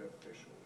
elected officials.